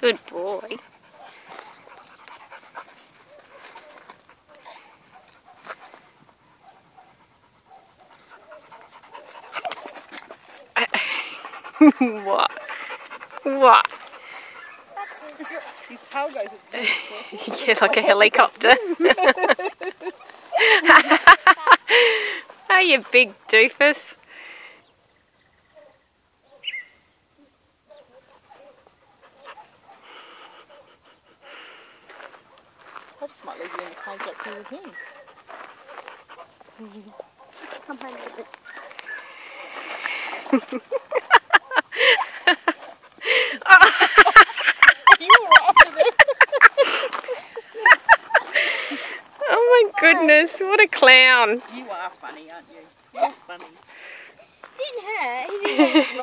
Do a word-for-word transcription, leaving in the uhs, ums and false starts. Good boy. What? What? That's your, his tail goes at the end. Yeah, like a helicopter. Oh, you big doofus. I just might leave you in the cage up here with him. Come home with this. Goodness, what a clown. You are funny, aren't you? You're funny. Didn't hurt.